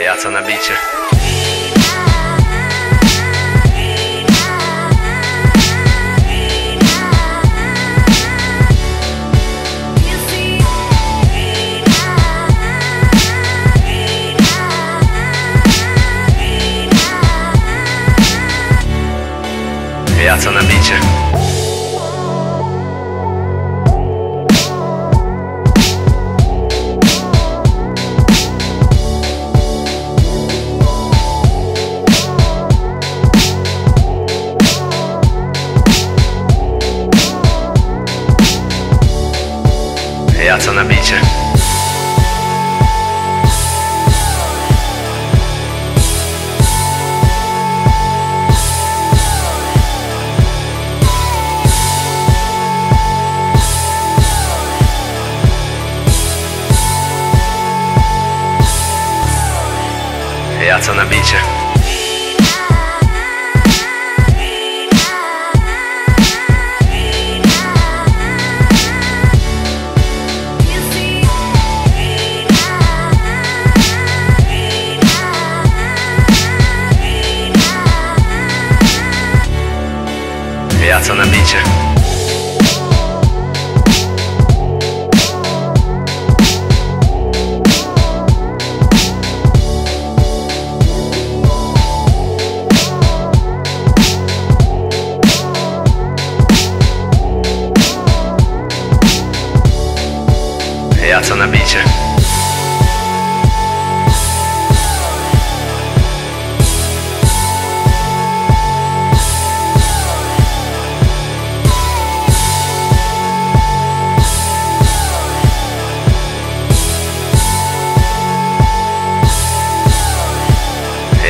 Яца на бите. Яца на бите. Яца на бите. Яца на бите. Яца на бите. Яца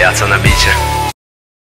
на бите. Яца на бите.